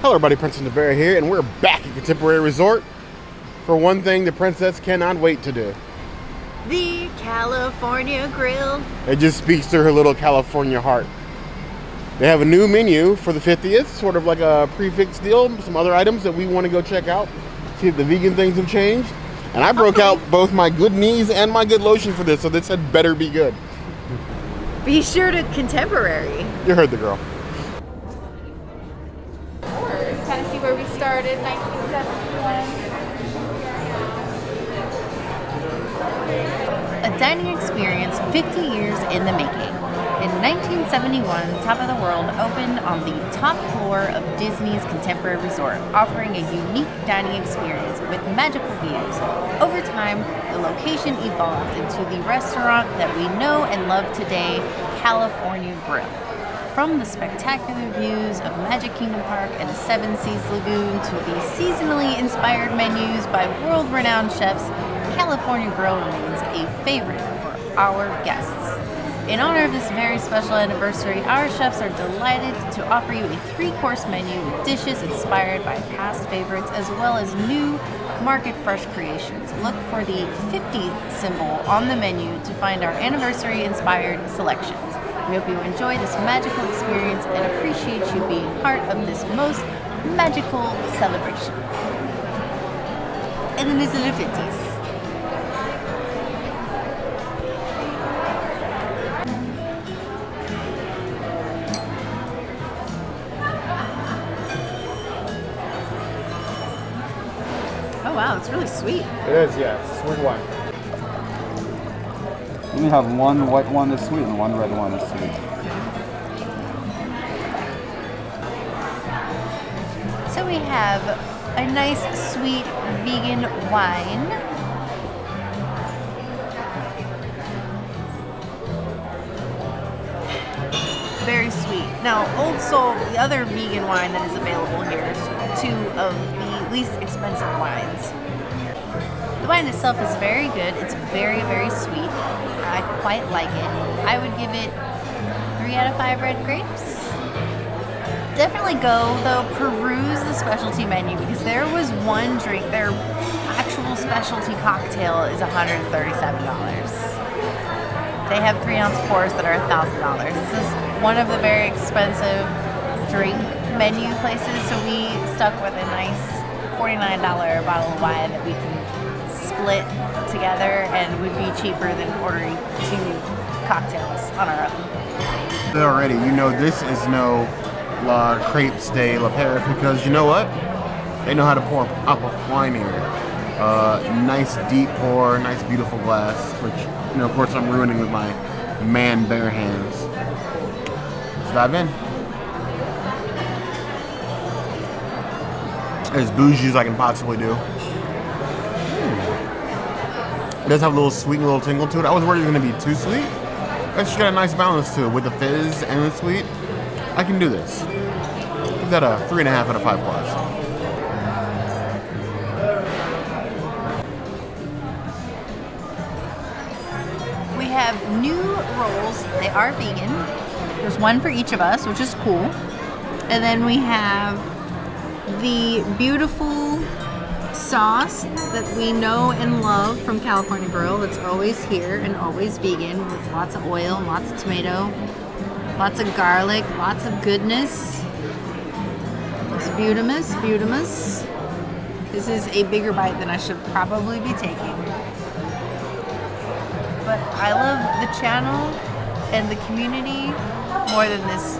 Hello everybody, Princess Navarra here, and we're back at Contemporary Resort for one thing the princess cannot wait to do. The California Grill. It just speaks to her little California heart. They have a new menu for the 50th, sort of like a prefix deal, some other items that we want to go check out, see if the vegan things have changed. And I broke out both my good knees and my good lotion for this, so this had better be good. Be sure to Contemporary. You heard the girl. Tennessee, where we started, 1971. A dining experience 50 years in the making. In 1971, Top of the World opened on the top floor of Disney's Contemporary Resort, offering a unique dining experience with magical views. Over time, the location evolved into the restaurant that we know and love today, California Grill. From the spectacular views of Magic Kingdom Park and Seven Seas Lagoon to the seasonally inspired menus by world-renowned chefs, California Grill remains a favorite for our guests. In honor of this very special anniversary, our chefs are delighted to offer you a three-course menu with dishes inspired by past favorites as well as new market fresh creations. Look for the 50 symbol on the menu to find our anniversary-inspired selections. We hope you enjoy this magical experience and appreciate you being part of this most magical celebration. And then there's the 50s. Oh wow, it's really sweet. It is, yeah, it's sweet wine. We have one white one that's sweet and one red one that's sweet. So we have a nice sweet vegan wine. Very sweet. Now Old Soul, the other vegan wine that is available here, is two of the least expensive wines. The wine itself is very good. It's very, very sweet. I quite like it. I would give it 3 out of 5 red grapes. Definitely go, though, peruse the specialty menu because there was one drink, their actual specialty cocktail is $137. They have 3-ounce pours that are $1,000. This is one of the very expensive drink menu places, so we stuck with a nice $49 bottle of wine that we can split together and would be cheaper than ordering 2 cocktails on our own. Already, you know this is no La Crêperie de Paris because you know what? They know how to pour a pop of wine here. Nice deep pour, nice beautiful glass, which, you know, of course I'm ruining with my man bare hands. Let's dive in. As bougie as I can possibly do. It does have a little sweet, a little tingle to it. I was worried it was going to be too sweet. It's just got a nice balance to it with the fizz and the sweet. I can do this. Give that a 3.5 out of 5 plus. We have new rolls. They are vegan. There's one for each of us, which is cool. And then we have the beautiful sauce that we know and love from California Grill that's always here and always vegan with lots of oil, lots of tomato, lots of garlic, lots of goodness. It's beautimous, beautimous. This is a bigger bite than I should probably be taking. But I love the channel and the community more than this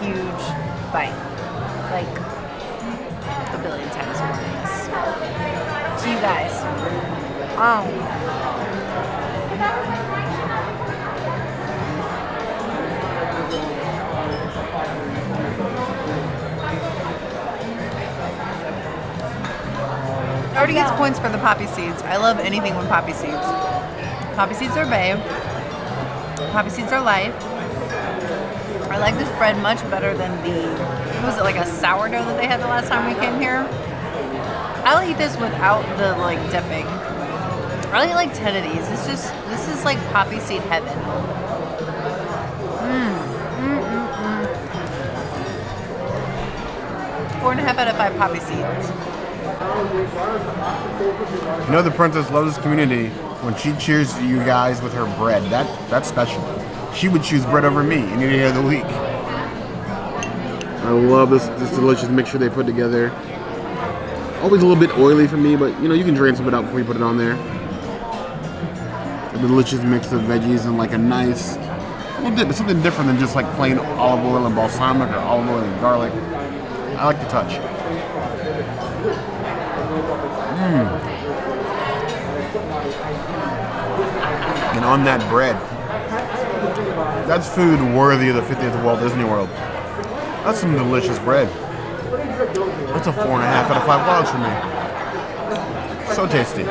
huge bite. Like, a billion times more than this. To you guys. Already gets points for the poppy seeds. I love anything with poppy seeds. Poppy seeds are babe. Poppy seeds are life. I like this bread much better than was it like a sourdough that they had the last time we came here? I'll eat this without the like dipping. I'll eat like 10 of these. It's just, this is like poppy seed heaven. 4.5 out of 5 poppy seeds. You know the princess loves this community when she cheers you guys with her bread. That's special. She would choose bread over me any day of the week. I love this delicious mixture they put together. Always a little bit oily for me, but you know, you can drain some of it out before you put it on there. A delicious mix of veggies and like a nice little dip. It's something different than just like plain olive oil and balsamic or olive oil and garlic. I like the touch. And on that bread, that's food worthy of the 50th Walt Disney World. That's some delicious bread. That's a 4.5 out of 5 clouds for me. So tasty.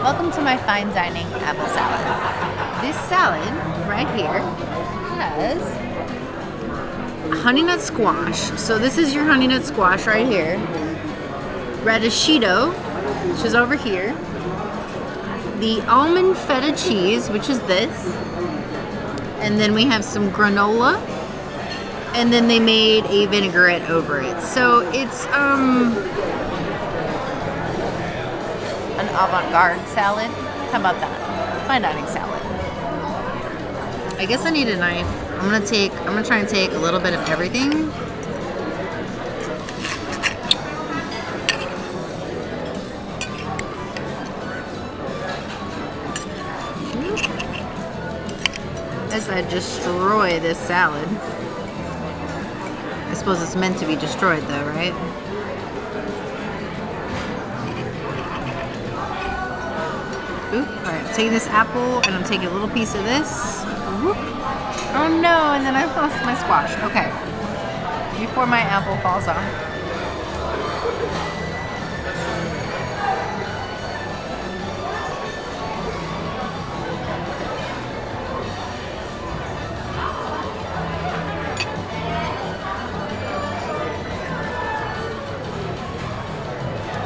Welcome to my fine dining apple salad. This salad right here has honeynut squash. So this is your honeynut squash right here. Radicchio, which is over here. The almond feta cheese, which is this. And then we have some granola. And then they made a vinaigrette over it. So it's an avant-garde salad. How about that? Fine dining salad. I guess I need a knife. I'm gonna try and take a little bit of everything. As I destroy this salad. I suppose it's meant to be destroyed though, right? Oop, all right, I'm taking this apple and I'm taking a little piece of this. Whoop. Oh no, and then I've lost my squash. Okay, before my apple falls off.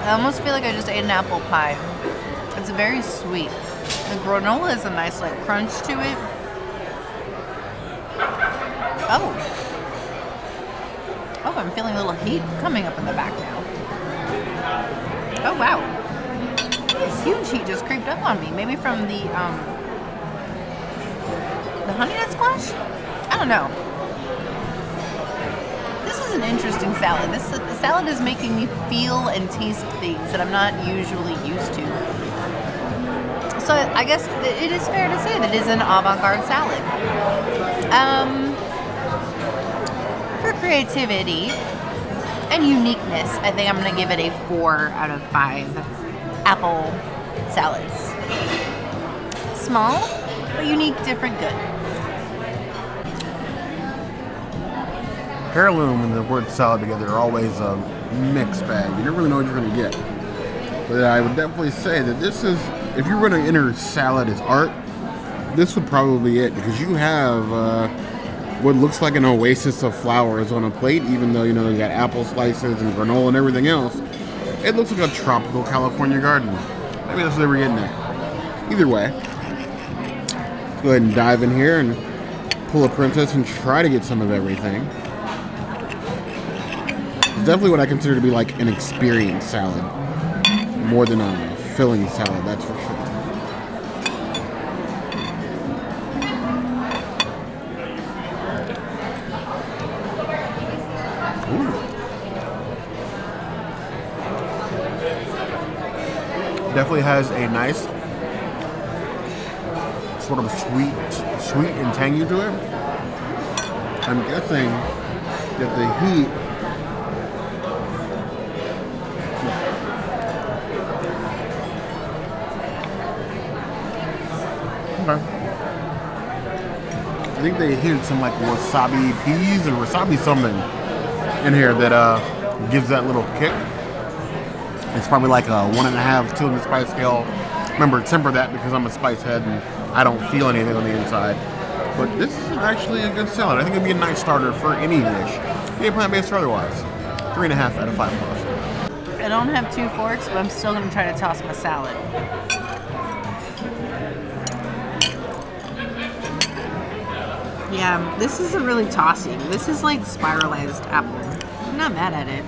I almost feel like I just ate an apple pie. It's very sweet. The granola has a nice like crunch to it. Oh, I'm feeling a little heat coming up in the back now. Oh wow, this huge heat just creeped up on me. Maybe from the honeynut squash? I don't know. This is an interesting salad. This the salad is making me feel and taste things that I'm not usually used to. So I guess it is fair to say that it is an avant-garde salad. For creativity and uniqueness, I think I'm gonna give it a 4 out of 5 apple salads. Small, but unique, different, good. Heirloom and the word salad together are always a mixed bag. You never really know what you're going to get. But I would definitely say that this is, if you're going to enter salad as art, this would probably be it, because you have what looks like an oasis of flowers on a plate, even though, you know, you got apple slices and granola and everything else. It looks like a tropical California garden. Maybe that's what they were getting at. Either way, let's go ahead and dive in here and pull a princess and try to get some of everything. Definitely what I consider to be like an experience salad, more than a filling salad, that's for sure. Ooh. Definitely has a nice sort of sweet and tangy to it. I'm guessing that the heat I think they hid some like wasabi peas or wasabi something in here that gives that little kick. It's probably like a 1.5, 2 on the spice scale. Remember, temper that because I'm a spice head and I don't feel anything on the inside. But this is actually a good salad. I think it'd be a nice starter for any dish, be it plant-based or otherwise. 3.5 out of 5 plus. I don't have 2 forks, but I'm still gonna try to toss my salad. Yeah, this is a really tossy. This is like spiralized apple. I'm not mad at it.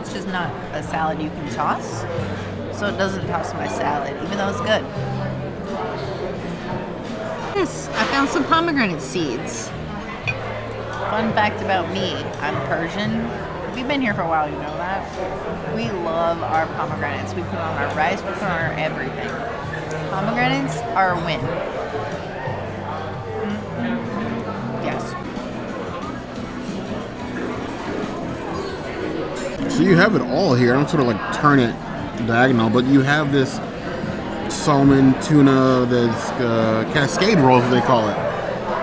It's just not a salad you can toss. So it doesn't toss my salad, even though it's good. This, I found some pomegranate seeds. Fun fact about me, I'm Persian. We've been here for a while, you know that. We love our pomegranates. We put on our rice, we put on our everything. Pomegranates are a win. Yes. So you have it all here. I don't sort of like turn it diagonal, but you have this salmon, tuna, this cascade rolls, they call it.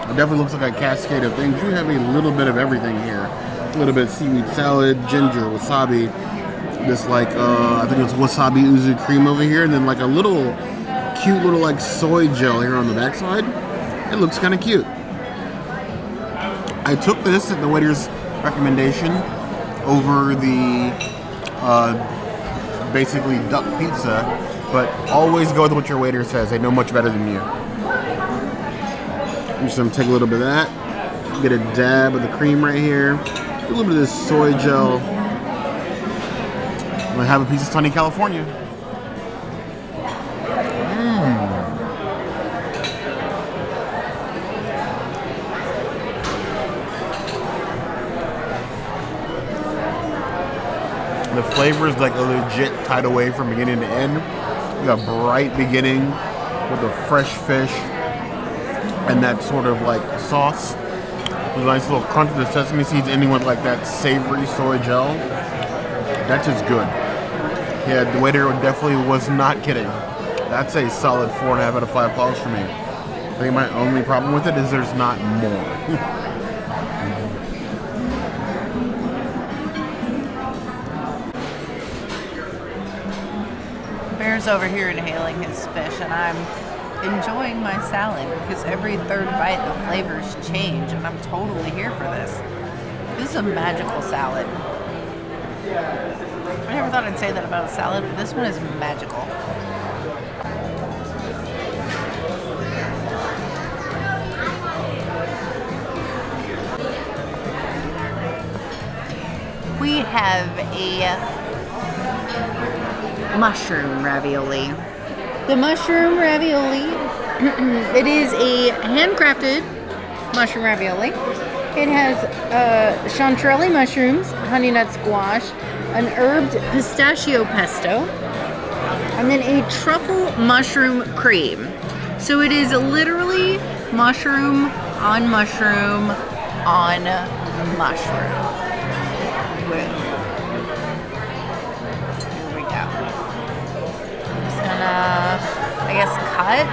It definitely looks like a cascade of things. You have a little bit of everything here. A little bit of seaweed salad, ginger, wasabi, this like, I think it's wasabi yuzu cream over here, and then like a little, cute little like soy gel here on the backside. It looks kind of cute. I took this at the waiter's recommendation over the basically duck pizza, but always go with what your waiter says. They know much better than you. I'm just gonna take a little bit of that, get a dab of the cream right here, a little bit of this soy gel. I'm gonna have a piece of sunny California. The flavor is like a legit tidal wave from beginning to end. You got a bright beginning with the fresh fish and that sort of like sauce. With a nice little crunch of the sesame seeds ending with like that savory soy gel. That's just good. Yeah, the waiter definitely was not kidding. That's a solid 4.5 out of 5 applause for me. I think my only problem with it is there's not more. Over here inhaling his fish, and I'm enjoying my salad because every third bite the flavors change, and I'm totally here for this. This is a magical salad. I never thought I'd say that about a salad, but this one is magical. We have a mushroom ravioli. The mushroom ravioli. It is a handcrafted mushroom ravioli. It has chanterelle mushrooms, honeynut squash, an herbed pistachio pesto, and then a truffle mushroom cream. So it is literally mushroom on mushroom on mushroom. I guess cut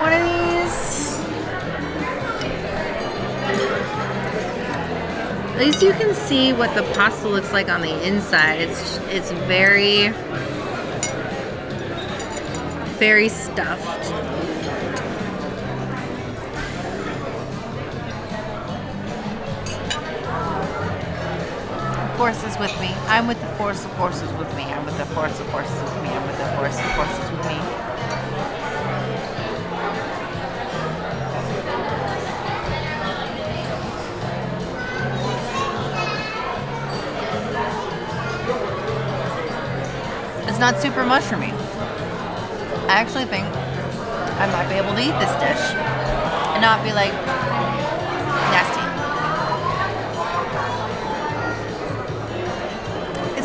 one of these. At least you can see what the pasta looks like on the inside. It's very, very stuffed. Force is with me. I'm with the force. The force is with me. I'm with the force. The force is with me. I'm with the force. The force is with me. It's not super mushroomy. I actually think I might be able to eat this dish and not be like nasty.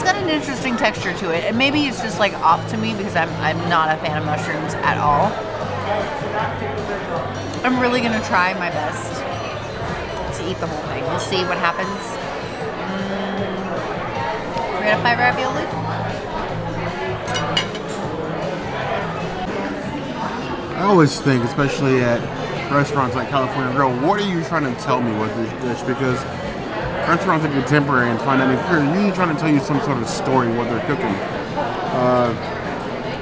An interesting texture to it, and maybe it's just like off to me because I'm not a fan of mushrooms at all. I'm really gonna try my best to eat the whole thing. We'll see what happens. We're gonna find ravioli. I always think, especially at restaurants like California Grill, what are you trying to tell me with this dish? Because restaurants are contemporary and find out if you're really trying to tell you some sort of story what they're cooking. Are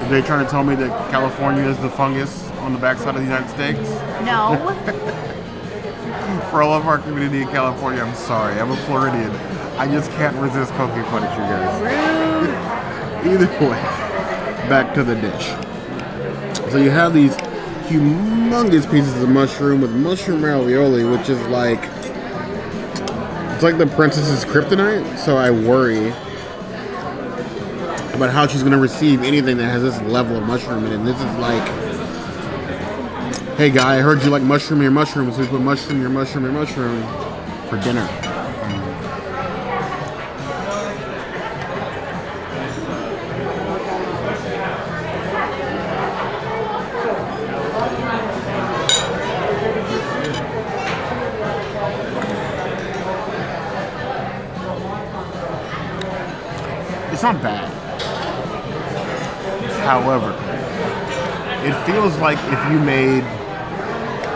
they trying to tell me that California is the fungus on the backside of the United States? No. For all of our community in California, I'm sorry. I'm a Floridian. I just can't resist poking fun at you guys. Either way, back to the dish. So you have these humongous pieces of mushroom with mushroom ravioli, which is like, it's like the princess's kryptonite, so I worry about how she's gonna receive anything that has this level of mushroom in it. And this is like, hey guy, I heard you like mushroom in your mushroom, so we put mushroom in your mushroom in your mushroom for dinner. It's not bad. However, it feels like if you made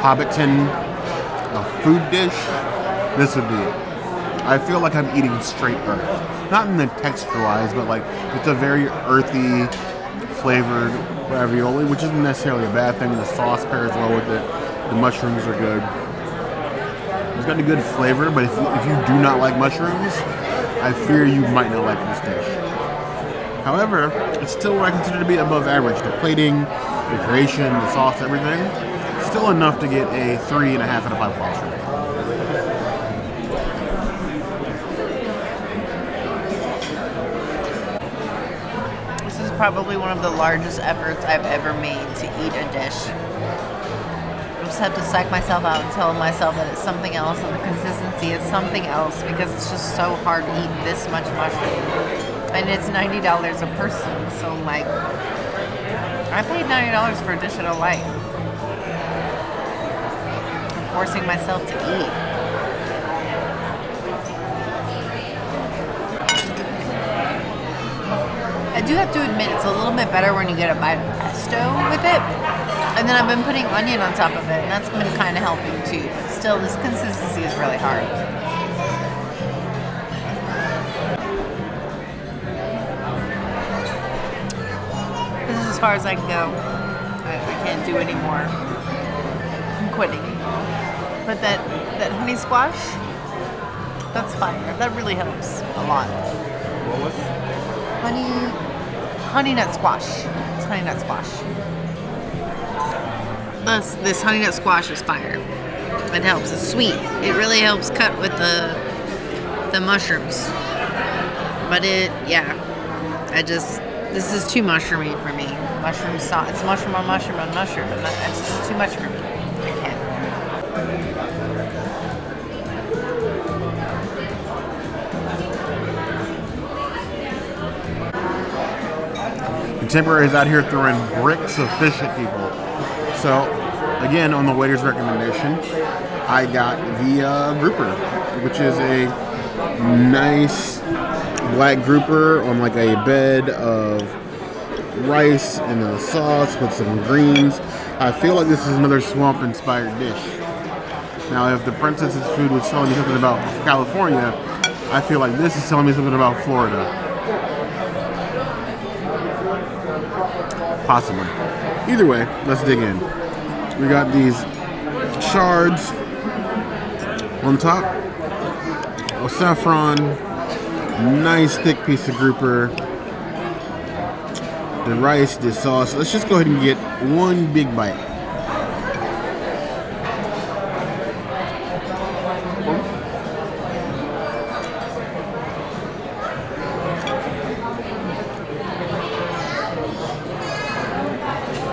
Hobbiton a food dish, this would be it. I feel like I'm eating straight earth. Not in the texture-wise, but like it's a very earthy flavored ravioli, which isn't necessarily a bad thing. The sauce pairs well with it. The mushrooms are good. It's got a good flavor, but if you do not like mushrooms, I fear you might not like this dish. However, it's still what I consider to be above average. The plating, the creation, the sauce, everything, still enough to get a 3.5 out of 5 plus. This is probably one of the largest efforts I've ever made to eat a dish. I just have to psych myself out and tell myself that it's something else, and the consistency is something else, because it's just so hard to eat this much mushroom. And it's $90 a person, so like, I paid $90 for a dish of light. I'm forcing myself to eat. I do have to admit, it's a little bit better when you get a bite of pesto with it. And then I've been putting onion on top of it, and that's been kind of helping too. But still, this consistency is really hard. As far as I can go, I can't do anymore. I'm quitting. But that honey squash, that's fire. That really helps a lot. What was it? Honeynut squash. It's honeynut squash. This honeynut squash is fire. It helps. It's sweet. It really helps cut with the mushrooms. But it, yeah. This is too mushroomy for me. Mushroom sauce. It's mushroom on mushroom on mushroom. And that's just too much for me. I can't. Contemporary is out here throwing bricks of fish at people. So, again, on the waiter's recommendation, I got the grouper, which is a nice black grouper on like a bed of rice and a sauce with some greens. I feel like this is another swamp inspired dish. Now if the princess's food was telling me something about California, I feel like this is telling me something about Florida. Possibly. Either way, let's dig in. We got these shards on top, oh, saffron, nice thick piece of grouper, the rice, the sauce. Let's just go ahead and get one big bite.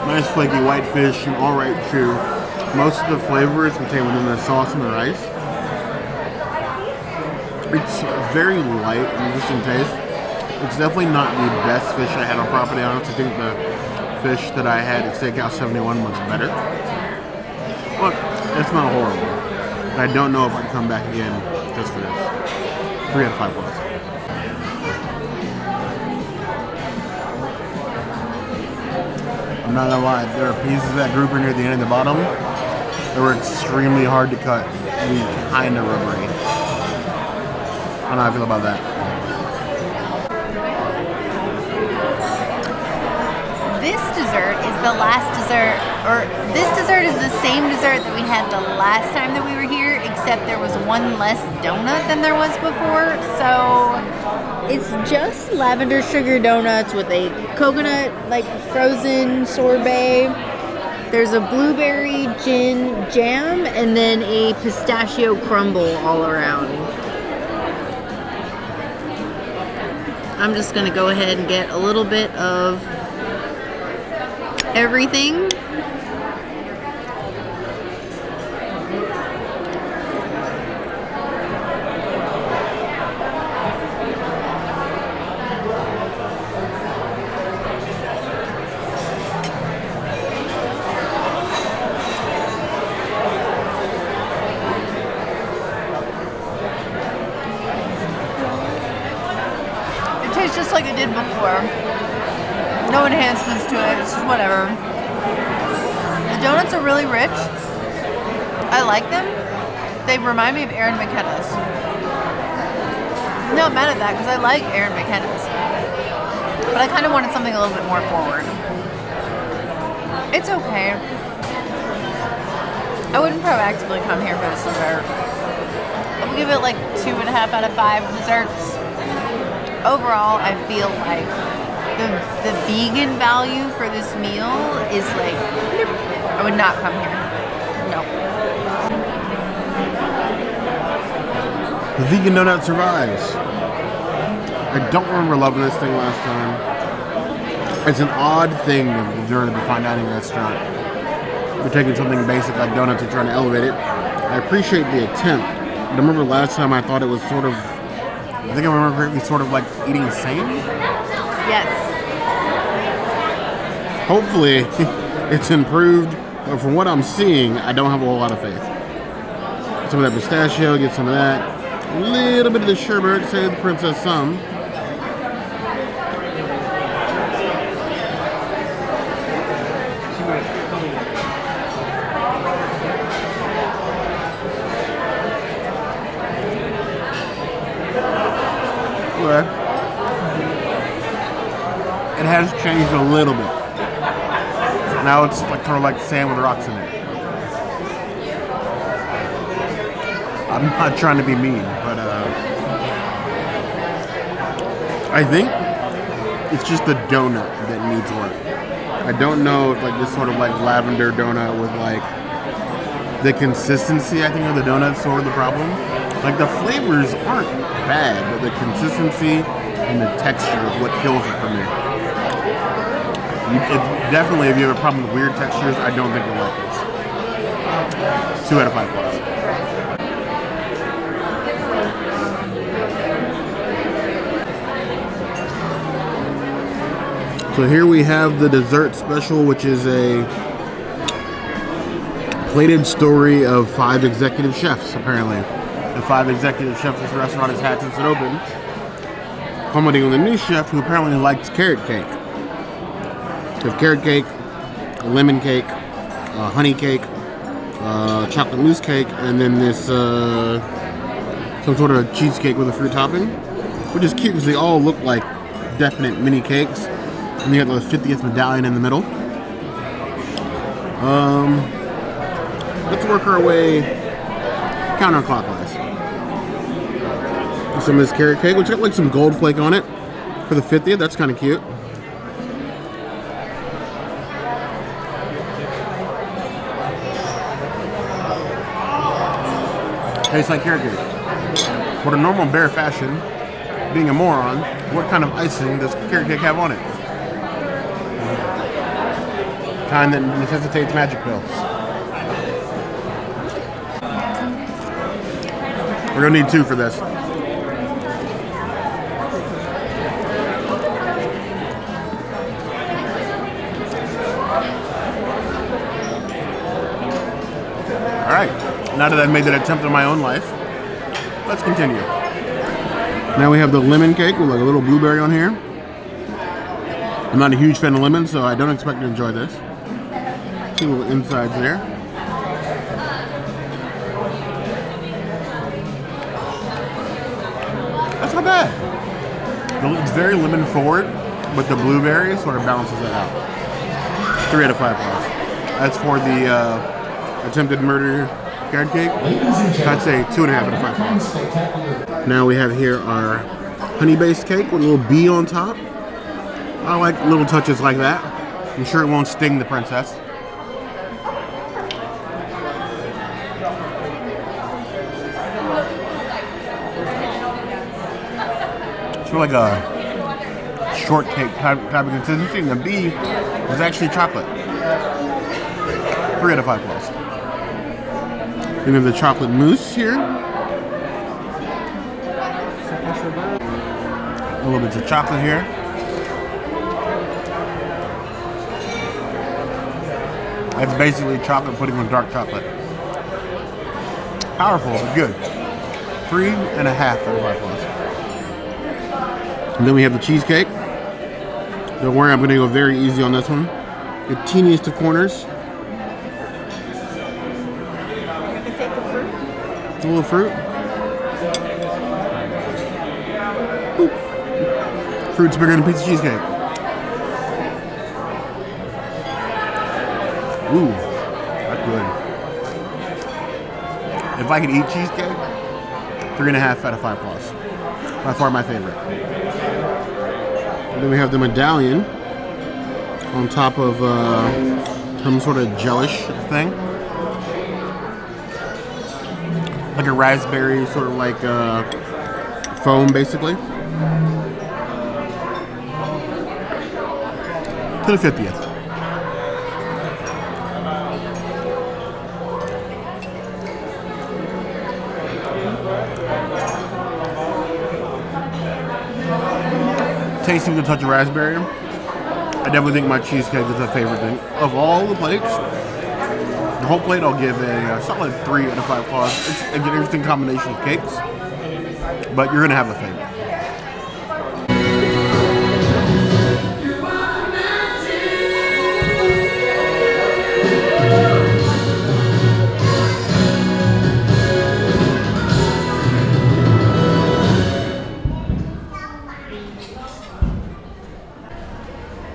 Nice flaky white fish and all right chew. Most of the flavor is contained within the sauce and the rice. It's very light and interesting taste. It's definitely not the best fish I had on property. I honestly think the fish that I had at Steakhouse 71 was better. Look, it's not horrible. But I don't know if I'd come back again just for this. 3 out of 5 plus. I'm not gonna lie, there are pieces of that grouper near the end and the bottom that were extremely hard to cut and kind of rubbery. I don't know how I feel about that. This dessert is the last dessert, or this dessert is the same dessert that we had the last time that we were here, except there was one less donut than there was before. So it's just lavender sugar donuts with a coconut, like frozen sorbet, There's a blueberry gin jam and then a pistachio crumble all around. I'm just gonna go ahead and get a little bit of everything. Tastes just like it did before. No enhancements to it, it's just whatever. The donuts are really rich. I like them. They remind me of Erin McKenna's. I'm not mad at that because I like Erin McKenna's. But I kind of wanted something a little bit more forward. It's okay. I wouldn't proactively come here for this dessert. I would give it like 2.5 out of 5 desserts. Overall, I feel like the vegan value for this meal is like, I would not come here. No. The vegan donut survives. I don't remember loving this thing last time. It's an odd thing to observe at a fine dining restaurant. We're taking something basic like donuts and trying to elevate it. I appreciate the attempt, but I remember last time I thought it was sort of, I think I remember correctly, sort of like eating sand? Yes. Hopefully, it's improved, but from what I'm seeing, I don't have a whole lot of faith. Get some of that pistachio, get some of that. A little bit of the sherbet, save the princess some. It has changed a little bit. Now it's like, kind of like sand with rocks in it. I'm not trying to be mean, but I think it's just the donut that needs work. I don't know if like this sort of like lavender donut with like the consistency, I think, of the donut's sort of the problem. Like the flavors aren't bad, but the consistency and the texture is what kills it for me. Definitely, if you have a problem with weird textures, I don't think you'll like this. 2 out of 5 plus. So here we have the dessert special, which is a plated story of 5 executive chefs, apparently. The 5 executive chefs this restaurant has had since it opened, commenting on the new chef who apparently likes carrot cake. There's carrot cake, lemon cake, honey cake, chocolate mousse cake, and then this some sort of cheesecake with a fruit topping, which is cute because they all look like definite mini cakes. And you have the 50th medallion in the middle. Let's work our way counterclockwise. Some of this carrot cake, which got like some gold flake on it for the 50th. That's kind of cute. Tastes like carrot cake. What a normal bear fashion, being a moron, what kind of icing does carrot cake have on it? Kind that necessitates magic pills. We're gonna need 2 for this. Alright, now that I've made that attempt in my own life, let's continue. Now we have the lemon cake with like a little blueberry on here. I'm not a huge fan of lemon, so I don't expect to enjoy this. 2 little insides there. Not bad. It's very lemon forward, but the blueberry sort of balances it out. 3 out of 5 plus. As for the attempted murder carrot cake, I'd say 2.5 out of 5 plus. Now we have here our honey-based cake with a little bee on top. I like little touches like that. I'm sure it won't sting the princess. It's like a shortcake type of consistency, and the B was actually chocolate. 3 out of 5 plus. Then we have the chocolate mousse here. A little bit of chocolate here. It's basically chocolate pudding with dark chocolate. Powerful, but good. 3.5 out of 5 plus. And then we have the cheesecake. Don't worry, I'm gonna go very easy on this one. The teeniest of corners. A little fruit. Boop. Fruit's bigger than a piece of cheesecake. Ooh, that's good. If I could eat cheesecake, 3.5 out of 5 plus. By far my favorite. And then we have the medallion on top of some sort of gelish thing. Like a raspberry, sort of like foam, basically. To the 50th. Tasty with a touch of raspberry. I definitely think my cheesecake is my favorite thing. Of all the plates, the whole plate I'll give a solid 3 out of 5 plus. It's an interesting combination of cakes, but you're gonna have a favorite.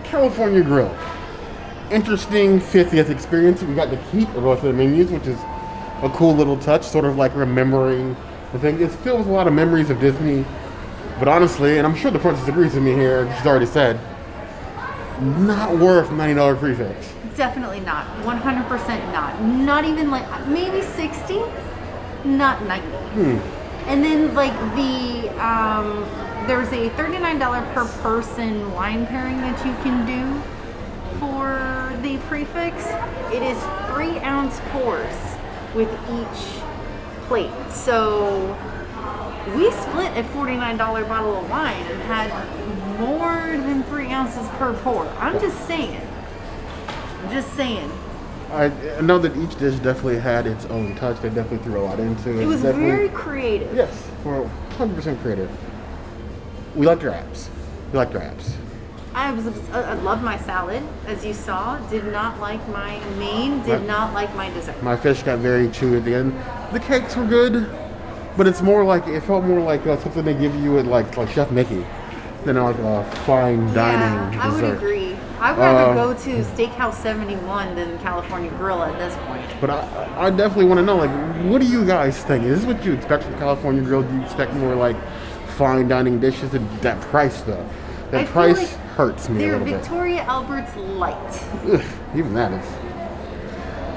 California Grill. Interesting 50th experience. We got to keep a lot of the menus, which is a cool little touch, sort of like remembering the thing. It filled with a lot of memories of Disney, but honestly, and I'm sure the princess agrees with me here, she's already said, not worth $90 prefix. Definitely not. 100% not. Not even like, maybe 60, not 90. And then like the, there's a $39 per person wine pairing that you can do for the prefix. It is 3-ounce pours with each plate. So we split a $49 bottle of wine and had more than 3 ounces per pour. I'm just saying. I know that each dish definitely had its own touch. They definitely threw a lot into it. It was very creative. Yes, 100% creative. We liked your apps. I love my salad, as you saw. Did not like my main. Did not like my dessert. My fish got very chewy at the end. The cakes were good, but it's more like it felt more like something they give you at like Chef Mickey than like a fine dining dessert. I would agree. I'd rather go to Steakhouse 71 than California Grill at this point. But I definitely want to know, like, what do you guys think? Is this what you expect from California Grill? Do you expect more like fine dining dishes? And that price though, that price like hurts me a little bit. Victoria Albert's light. Ugh, even that is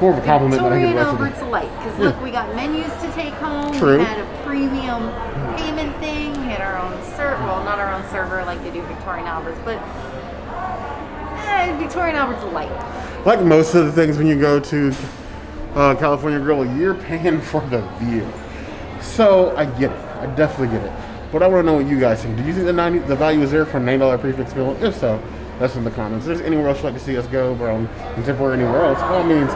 more of a compliment than I give the rest of them. Victoria Albert's light, because look, we got menus to take home. True. We had a premium payment thing. We had our own server, well, not our own server like they do Victoria Albert's, but Victoria Albert's light. Like most of the things when you go to California Grill, you're paying for the view. So I get it. I definitely get it. But I want to know what you guys think. Do you think the value is there for a $9 prefix meal? If so, let us in the comments. If there's anywhere else you'd like to see us go, from Contemporary or anywhere else, by all means,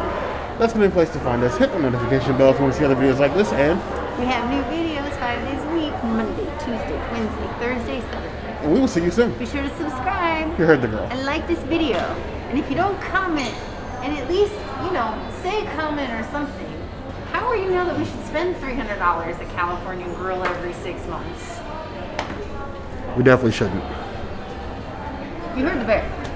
that's the place to find us. Hit the notification bell if you want to see other videos like this, and we have new videos 5 days a week, Monday, Tuesday, Wednesday, Thursday, Saturday. And we will see you soon. Be sure to subscribe. You heard the girl. And like this video. And if you don't comment, and at least, you know, say a comment or something. How are you know that we should spend $300 at California Grill every 6 months? We definitely shouldn't. You heard the bear.